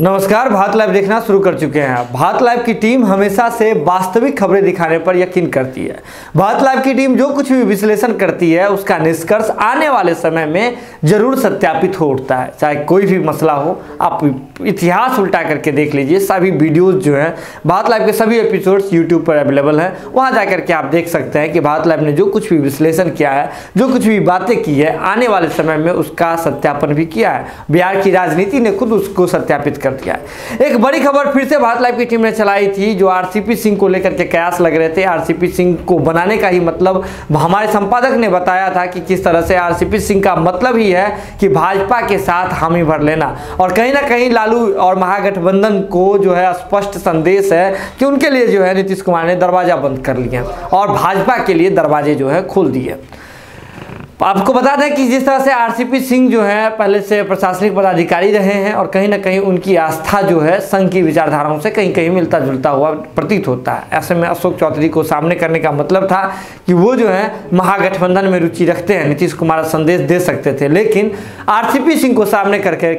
नमस्कार, भारत लाइव देखना शुरू कर चुके हैं। भारत लाइव की टीम हमेशा से वास्तविक खबरें दिखाने पर यकीन करती है। भारत लाइव की टीम जो कुछ भी विश्लेषण करती है उसका निष्कर्ष आने वाले समय में जरूर सत्यापित हो उठता है, चाहे कोई भी मसला हो। आप इतिहास उल्टा करके देख लीजिए, सभी वीडियोज जो हैं भारत लाइव के सभी एपिसोड्स यूट्यूब पर अवेलेबल हैं। वहाँ जा करके आप देख सकते हैं कि भारत लाइव ने जो कुछ भी विश्लेषण किया है, जो कुछ भी बातें की है, आने वाले समय में उसका सत्यापन भी किया है। बिहार की राजनीति ने खुद उसको सत्यापित कर दिया है। एक बड़ी खबर फिर से भारत लाइव की टीम ने चलाई थी, जो आरसीपी सिंह को लेकर के कयास लग रहे थे। आरसीपी सिंह को बनाने का ही मतलब हमारे संपादक ने बताया था कि किस तरह से आरसीपी सिंह का मतलब ही है कि भाजपा के साथ हामी भर लेना, और कहीं ना कहीं लालू और महागठबंधन को जो है स्पष्ट संदेश है कि उनके लिए जो है नीतीश कुमार ने दरवाजा बंद कर लिया और भाजपा के लिए दरवाजे जो है खोल दिए। आपको बता दें कि जिस तरह से आरसीपी सिंह जो है पहले से प्रशासनिक पदाधिकारी रहे हैं और कहीं ना कहीं उनकी आस्था जो है संघ की विचारधाराओं से कहीं कहीं मिलता जुलता हुआ प्रतीत होता है। ऐसे में अशोक चौधरी को सामने करने का मतलब था कि वो जो है महागठबंधन में रुचि रखते हैं, नीतीश कुमार संदेश दे सकते थे, लेकिन आरसीपी सिंह को सामने करके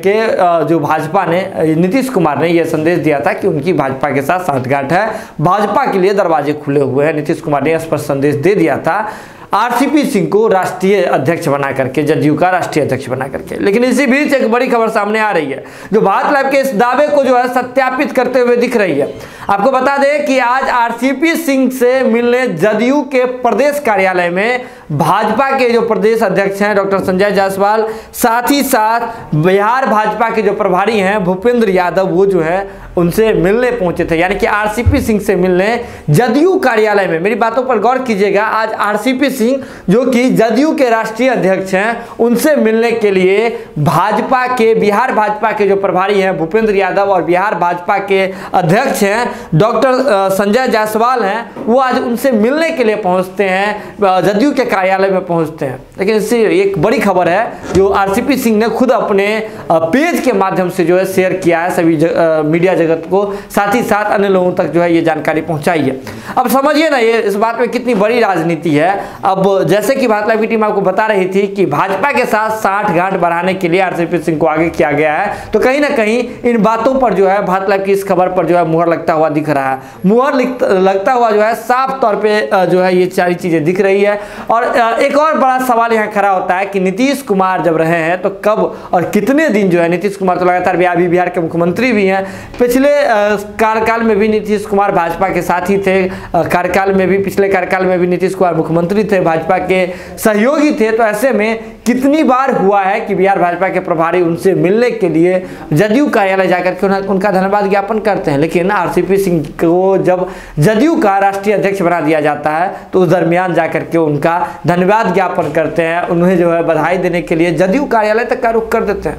जो भाजपा ने नीतीश कुमार ने यह संदेश दिया था कि उनकी भाजपा के साथ सांठगांठ है, भाजपा के लिए दरवाजे खुले हुए हैं। नीतीश कुमार ने स्पष्ट संदेश दे दिया था आरसीपी सिंह को राष्ट्रीय अध्यक्ष बना करके, जदयू का राष्ट्रीय अध्यक्ष बना करके। लेकिन इसी बीच एक बड़ी खबर सामने आ रही है जो भारत लाइव के इस दावे को जो है सत्यापित करते हुए दिख रही है। आपको बता दें कि आज आरसीपी सिंह से मिलने जदयू के प्रदेश कार्यालय में भाजपा के जो प्रदेश अध्यक्ष हैं डॉक्टर संजय जायसवाल, साथ ही साथ बिहार भाजपा के जो प्रभारी हैं भूपेंद्र यादव, वो जो है उनसे मिलने पहुंचे थे। यानी कि आरसीपी सिंह से मिलने जदयू कार्यालय में, मेरी बातों पर गौर कीजिएगा, आज आरसीपी सिंह जो कि जदयू के राष्ट्रीय अध्यक्ष हैं उनसे मिलने के लिए भाजपा के, बिहार भाजपा के जो प्रभारी हैं भूपेंद्र यादव और बिहार भाजपा के अध्यक्ष हैं डॉक्टर संजय जायसवाल हैं, वो आज उनसे मिलने के लिए पहुँचते हैं, जदयू के कार्यालय में पहुँचते हैं। लेकिन इससे एक बड़ी खबर है जो आरसीपी सिंह ने खुद अपने पेज के माध्यम से जो है शेयर किया है सभी मीडिया जगत को, साथ ही साथ अन्य लोगों तक जो है ये जानकारी पहुंचाई है। अब समझिए ना ये इस बात में कितनी बड़ी राजनीति है। अब जैसे कि भारत लाइव की टीम आपको बता रही थी कि भाजपा के साथ सांठगांठ बढ़ाने के लिए आरसीपी सिंह को आगे किया गया है, तो कहीं ना कहीं इन बातों पर जो है भारत लाइव की इस खबर पर जो है मुहर लगता हुआ दिख रहा है। मुहर लगता हुआ जो है साफ तौर पर जो है ये सारी चीजें दिख रही है। और एक और बड़ा सवाल यहाँ खड़ा होता है कि नीतीश कुमार जब रहे हैं तो कब और कितने दिन जो है, नीतीश कुमार तो लगातार बिहार के मुख्यमंत्री भी हैं, पिछले कार्यकाल में भी नीतीश कुमार भाजपा के साथ ही थे, कार्यकाल में भी, पिछले कार्यकाल में भी नीतीश कुमार मुख्यमंत्री थे, भाजपा के सहयोगी थे। तो ऐसे में कितनी बार हुआ है कि बिहार भाजपा के प्रभारी उनसे मिलने के लिए जदयू कार्यालय जाकर के उनका धन्यवाद ज्ञापन करते हैं, लेकिन आरसीपी सिंह को जब जदयू का राष्ट्रीय अध्यक्ष बना दिया जाता है तो उस दरमियान जाकर के उनका धन्यवाद ज्ञापन करते हैं, उन्हें जो है बधाई देने के लिए जदयू कार्यालय तक का रुख कर देते हैं।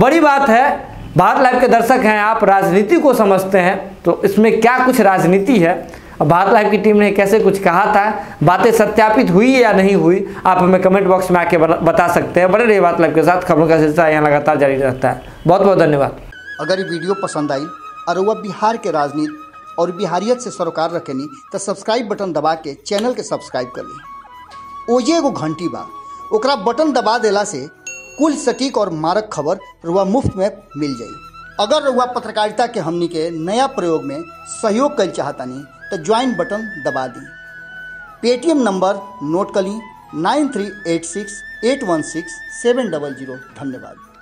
बड़ी बात है, भारत लाइव के दर्शक हैं आप, राजनीति को समझते हैं, तो इसमें क्या कुछ राजनीति है। भारत लाइव की टीम ने कैसे कुछ कहा था, बातें सत्यापित हुई या नहीं हुई, आप हमें कमेंट बॉक्स में आके बता सकते हैं। बने रहिए भारत लाइव के साथ, खबरों का सिलसिला यहाँ लगातार जारी रहता है। बहुत बहुत धन्यवाद। अगर ये वीडियो पसंद आई और वह बिहार के राजनीति और बिहारियत से सरोकार रखेनी तो सब्सक्राइब बटन दबा के चैनल के सब्सक्राइब कर ली। ओजे एगो घंटी बा, ओकरा बटन दबा देला से कुल सटीक और मारक खबर रुआ मुफ्त में मिल जाई। अगर रुआ पत्रकारिता के हमनी के नया प्रयोग में सहयोग कर चाहतानी तो ज्वाइन बटन दबा दी। पेटीएम नंबर नोट कर ली 9386816700। धन्यवाद।